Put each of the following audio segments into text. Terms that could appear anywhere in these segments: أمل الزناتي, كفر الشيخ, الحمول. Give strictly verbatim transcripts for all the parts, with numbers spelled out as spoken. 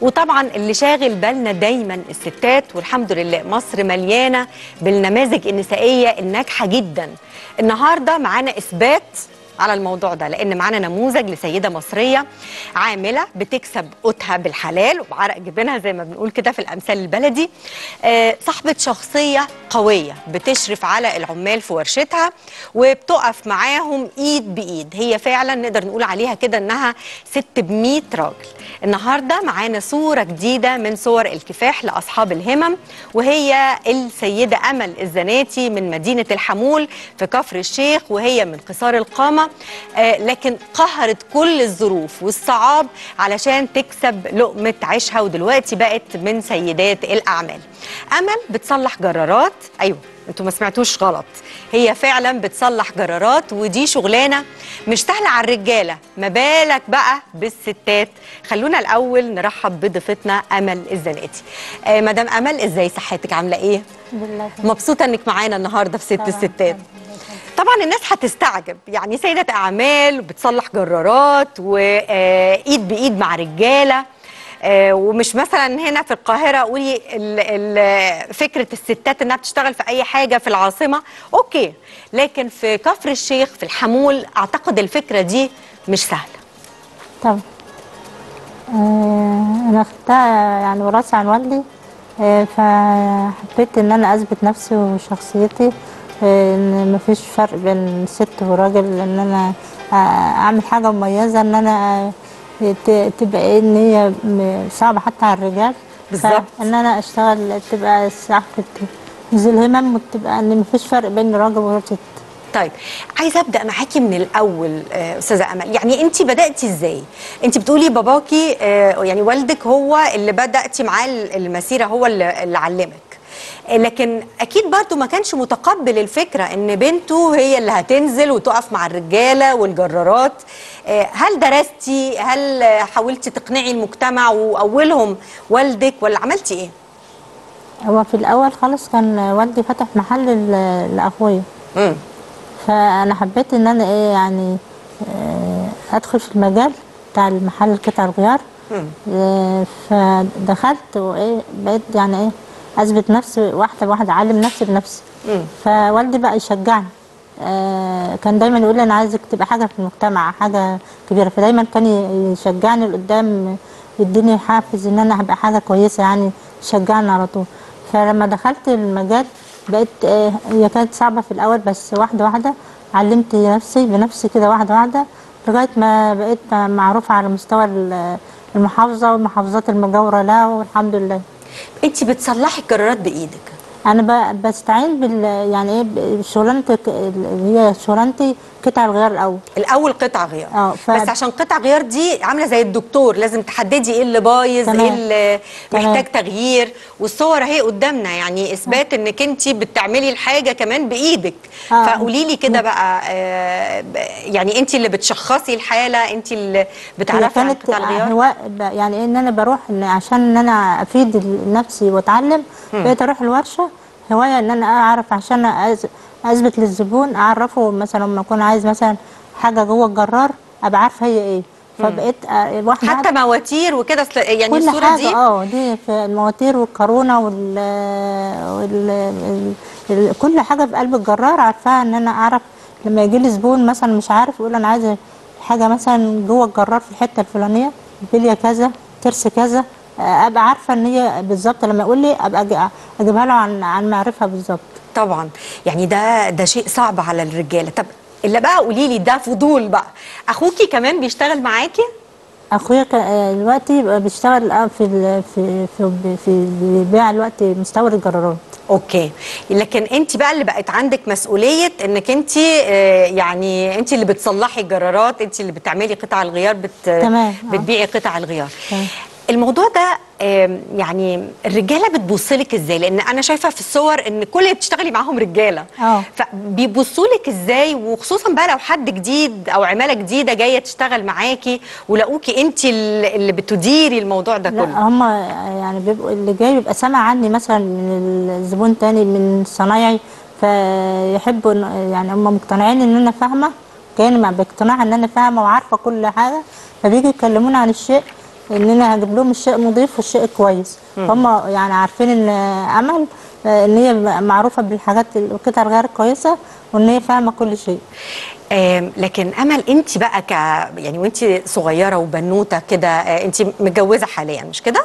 وطبعا اللي شاغل بالنا دايما الستات، والحمد لله مصر مليانه بالنماذج النسائيه الناجحه جدا. النهارده معانا اثبات على الموضوع ده، لان معانا نموذج لسيده مصريه عامله بتكسب قوتها بالحلال وبعرق جبينها زي ما بنقول كده في الامثال البلدي، آه صاحبه شخصيه قويه بتشرف على العمال في ورشتها وبتقف معاهم ايد بايد. هي فعلا نقدر نقول عليها كده انها ست بمية راجل. النهارده معانا صوره جديده من صور الكفاح لاصحاب الهمم، وهي السيده امل الزناتي من مدينه الحمول في كفر الشيخ، وهي من قصار القامه، لكن قهرت كل الظروف والصعاب علشان تكسب لقمة عيشها، ودلوقتي بقت من سيدات الأعمال. أمل بتصلح جرارات، أيوه انتوا ما سمعتوش غلط، هي فعلا بتصلح جرارات، ودي شغلانة مش سهلة على الرجالة، ما بالك بقى بالستات. خلونا الأول نرحب بضيفتنا أمل الزناتي. آه مدام أمل، ازاي صحتك؟ عاملة ايه؟ مبسوطة انك معانا النهاردة في ست الستات. طبعا الناس هتستعجب، يعني سيدة أعمال بتصلح جرارات وإيد بإيد مع رجالة، ومش مثلا هنا في القاهرة قولي فكرة الستات إنها بتشتغل في أي حاجة في العاصمة أوكي، لكن في كفر الشيخ في الحمول أعتقد الفكرة دي مش سهلة. طب أنا أخدتها يعني وراثة عن والدي، فحبيت إن أنا أثبت نفسي وشخصيتي، ان مفيش فرق بين ست وراجل، ان انا اعمل حاجه مميزه، ان انا تبقى ان هي صعبه حتى على الرجال بالظبط، ان انا اشتغل تبقى صاحبه ذي الهمم، وتبقى ان مفيش فرق بين راجل وست. طيب عايزه ابدا معاكي من الاول استاذه امل، يعني انت بداتي ازاي؟ انت بتقولي باباكي يعني والدك هو اللي بداتي معاه المسيره، هو اللي علمك، لكن اكيد برضه ما كانش متقبل الفكره ان بنته هي اللي هتنزل وتقف مع الرجاله والجرارات. هل درستي؟ هل حاولتي تقنعي المجتمع واولهم والدك، ولا عملتي ايه؟ هو في الاول خالص كان والدي فتح محل لاخويا، فانا حبيت ان انا ايه يعني ادخل في المجال بتاع المحل قطع الغيار، فدخلت وايه بقيت يعني ايه اثبت نفسي واحده بواحده، اعلم نفسي بنفسي. مم. فوالدي بقى يشجعني، آه كان دايما يقول لي انا عايزك تبقى حاجه في المجتمع، حاجه كبيره، فدايما كان يشجعني لقدام، يديني حافز ان انا هبقى حاجه كويسه، يعني يشجعني على طول. فلما دخلت المجال بقيت آه هي كانت صعبه في الاول، بس واحده واحده علمت نفسي بنفسي كده واحده واحده، لغايه ما بقيت معروفه على مستوى المحافظه والمحافظات المجاوره لها، والحمد لله. انت بتصلحي القرارات بايدك؟ انا بستعين بال يعني ايه بشغلانه هي شغلانتي قطع الغيار الاول. الاول قطع غيار. اه ف... بس عشان قطع غيار دي عامله زي الدكتور، لازم تحددي ايه اللي بايظ، ايه اللي محتاج تغيير، والصور اهي قدامنا يعني اثبات آه. انك انت بتعملي الحاجه كمان بايدك. آه. فقولي لي كده بقى، آه يعني انت اللي بتشخصي الحاله، انت اللي بتعرفي عن قطع الغيار؟ هو يعني ان انا بروح إن عشان ان انا افيد نفسي واتعلم، بقيت اروح الورشه هوايه ان انا اعرف عشان أز... اثبت للزبون، اعرفه مثلا لما اكون عايز مثلا حاجه جوه الجرار ابقى عارفه هي ايه، فبقيت الواحد حتى مواتير وكده يعني الصوره دي اه دي في المواتير والكرونه وال... وال... وال كل حاجه في قلب الجرار عارفاها، ان انا اعرف لما يجي لي زبون مثلا مش عارف يقول انا عايز حاجه مثلا جوه الجرار في الحته الفلانيه، بليه كذا، ترس كذا، ابقى عارفه ان هي بالظبط لما يقول لي ابقى اجيبها له عن عن معرفها بالظبط. طبعا يعني ده ده شيء صعب على الرجاله. طب اللي بقى قولي لي ده فضول بقى، اخوكي كمان بيشتغل معاكي؟ اخويا دلوقتي بيشتغل في في في في بيبيع دلوقتي مستورد الجرارات. اوكي، لكن انت بقى اللي بقت عندك مسؤوليه انك انت يعني انت اللي بتصلحي الجرارات، انت اللي بتعملي قطع الغيار، بت تمام. بتبيعي قطع الغيار. تمام. الموضوع ده يعني الرجاله بتبصلك ازاي؟ لان انا شايفه في الصور ان كل اللي بتشتغلي معاهم رجاله. اه فبيبصولك ازاي؟ وخصوصا بقى لو حد جديد او عماله جديده جايه تشتغل معاكي ولاقوكي انت اللي بتديري الموضوع ده كله. لا هم يعني بيبقوا اللي جاي بيبقى سامع عني مثلا من الزبون تاني من صنايعي، فيحبوا يعني هم مقتنعين ان انا فاهمه، كان مع باقتناع ان انا فاهمه وعارفه كل حاجه، فبيجوا يكلموني عن الشيء ان انا هجيب لهم الشيء نظيف والشيء كويس. هم يعني عارفين ان امل ان هي معروفه بالحاجات القطع الغير كويسه وان هي فاهمه كل شيء. آه لكن امل انت بقى ك يعني وانت صغيره وبنوته كده، آه انت متجوزه حاليا مش كده؟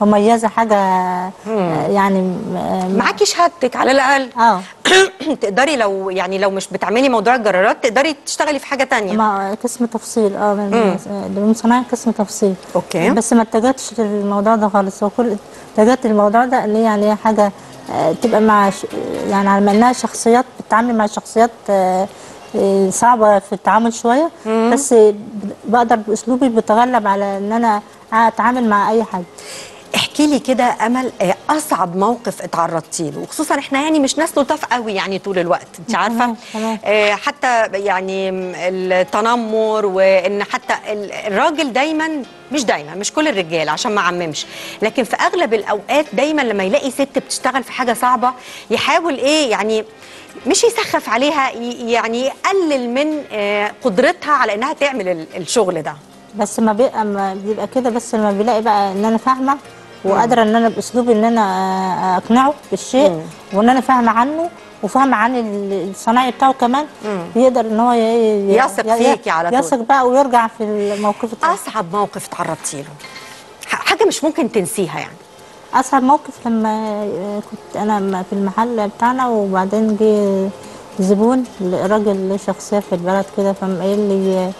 مميزه، حاجه مم. يعني معاكي شهادتك على الاقل اه تقدري لو يعني لو مش بتعملي موضوع الجرارات تقدري تشتغلي في حاجه ثانيه. ما قسم تفصيل اه من صناعه قسم تفصيل اوكي، بس ما اتجهتش للموضوع ده خالص. هو كل اتجهت للموضوع ده اللي هي يعني حاجه تبقى مع يعني على انها شخصيات بتتعاملي مع شخصيات صعبه في التعامل شويه، مم. بس بقدر باسلوبي بتغلب على ان انا اتعامل مع اي حاجه. احكي لي كده امل اصعب موقف اتعرضتي له، وخصوصا احنا يعني مش ناس لطاف قوي يعني طول الوقت انت عارفه آه حتى يعني التنمر، وان حتى الراجل دايما مش دايما مش كل الرجال عشان ما عممش، لكن في اغلب الاوقات دايما لما يلاقي ست بتشتغل في حاجه صعبه يحاول ايه يعني مش يسخف عليها، يعني يقلل من قدرتها على انها تعمل الشغل ده. بس ما بيبقى ما بيبقى كده، بس لما بيلاقي بقى ان انا فاهمه وقادره ان انا باسلوبي ان انا اقنعه بالشيء وان انا فاهمه عنه وفاهمه عن الصناعي بتاعه كمان، بيقدر ان هو يثق فيكي على طول، يثق بقى ويرجع في الموقف بتاعه. اصعب موقف اتعرضتي له حاجه مش ممكن تنسيها يعني؟ اصعب موقف لما كنت انا في المحل بتاعنا وبعدين جه زبون راجل له شخصيه في البلد كده، فقام قايل لي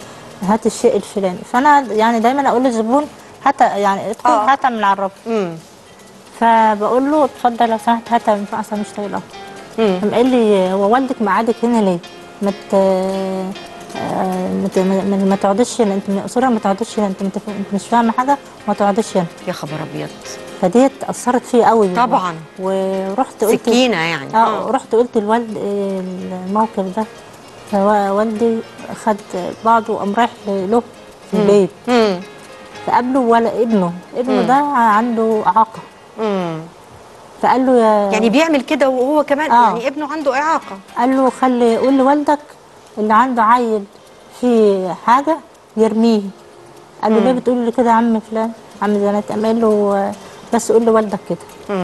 هات الشيء الفلاني، فانا يعني دايما اقول للزبون حتى يعني ادخل آه. هاتها من على الرف، فبقول له اتفضل لو سمحت هاتها من فوق عشان مش طايق القهوه. قام قال لي هو والدك مقعدك هنا ليه؟ ما مت... مت... ما تقعديش هنا، انت من قصورها ما تقعديش هنا، انت مت... مش فاهمه حاجه وما تقعديش هنا. يا خبر ابيض. فديت اثرت فيا قوي طبعا، ورحت قلت سكينه يعني اه ورحت قلت لوالد الموقف ده، فوالدي خد بعضه وقام رايح له في البيت، فقابله ولا ابنه ابنه ده عنده اعاقه، فقال له يا يعني بيعمل كده وهو كمان آه. يعني ابنه عنده اعاقه، قال له خلي قول لوالدك اللي عنده عيل في حاجه يرميه. قال له ليه بتقول لي كده يا عم فلان عم زناتي؟ قام قال له بس قول لوالدك كده.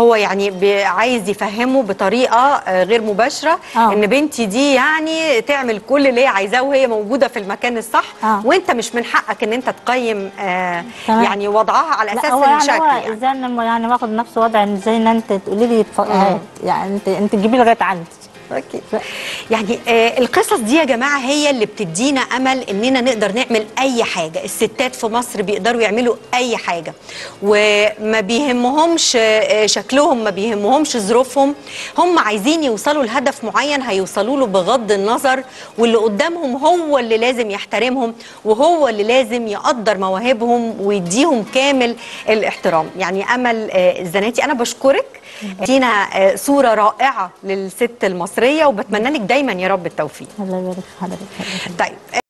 هو يعني عايز يفهمه بطريقه غير مباشره آه. ان بنتي دي يعني تعمل كل اللي هي عايزاه وهي موجوده في المكان الصح آه. وانت مش من حقك ان انت تقيم آه يعني وضعها على اساس الشكل. يعني هو ازاي انا يعني واخد نفس وضع ان ازاي ان انت تقولي لي آه. يعني انت انت تجيبي لغايه عندي أكيد. يعني آه القصص دي يا جماعة هي اللي بتدينا أمل إننا نقدر نعمل أي حاجة. الستات في مصر بيقدروا يعملوا أي حاجة وما بيهمهمش آه شكلهم، ما بيهمهمش ظروفهم، هم عايزين يوصلوا لهدف معين هيوصلوا له بغض النظر، واللي قدامهم هو اللي لازم يحترمهم وهو اللي لازم يقدر مواهبهم ويديهم كامل الاحترام. يعني أمل آه الزناتي أنا بشكرك، ادينا آه صورة رائعة للست المصرية وبتمنى لك دايما يا رب التوفيق. الله يبارك في حضرتك. طيب